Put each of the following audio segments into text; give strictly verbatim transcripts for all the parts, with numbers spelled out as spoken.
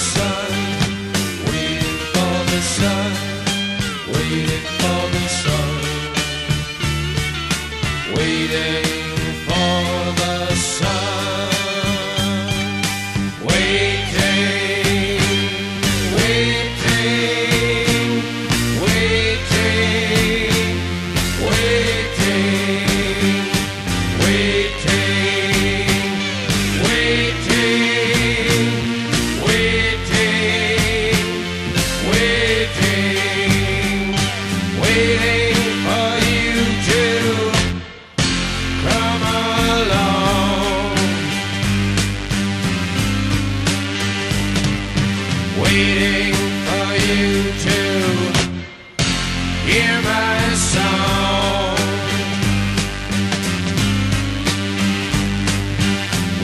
the sun, waiting for the sun, waiting for the sun, waiting for the sun, waiting, waiting, waiting, waiting, waiting, waiting. Waiting for you to hear my song.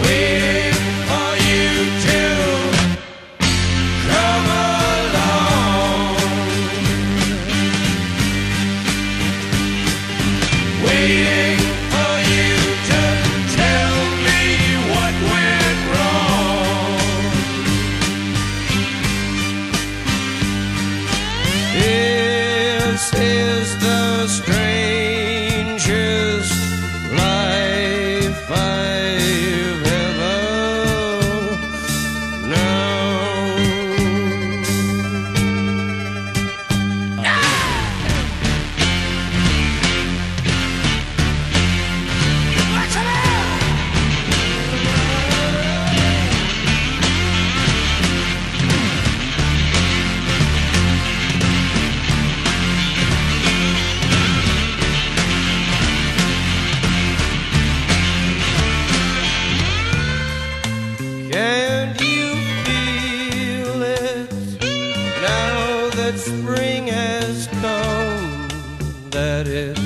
Waiting for you to come along. Waiting for you to tell me what went wrong. This is the strangest life I've ever known. Ah! What's the matter? Can't you feel it now that spring has come, that it